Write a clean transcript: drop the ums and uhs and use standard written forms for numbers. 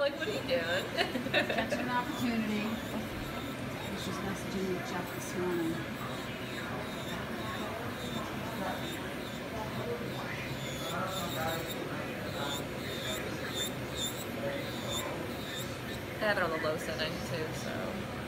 I'm like, what are you doing? Catch an opportunity. I was just messaging with Jeff this morning. I have it on the low setting too, so.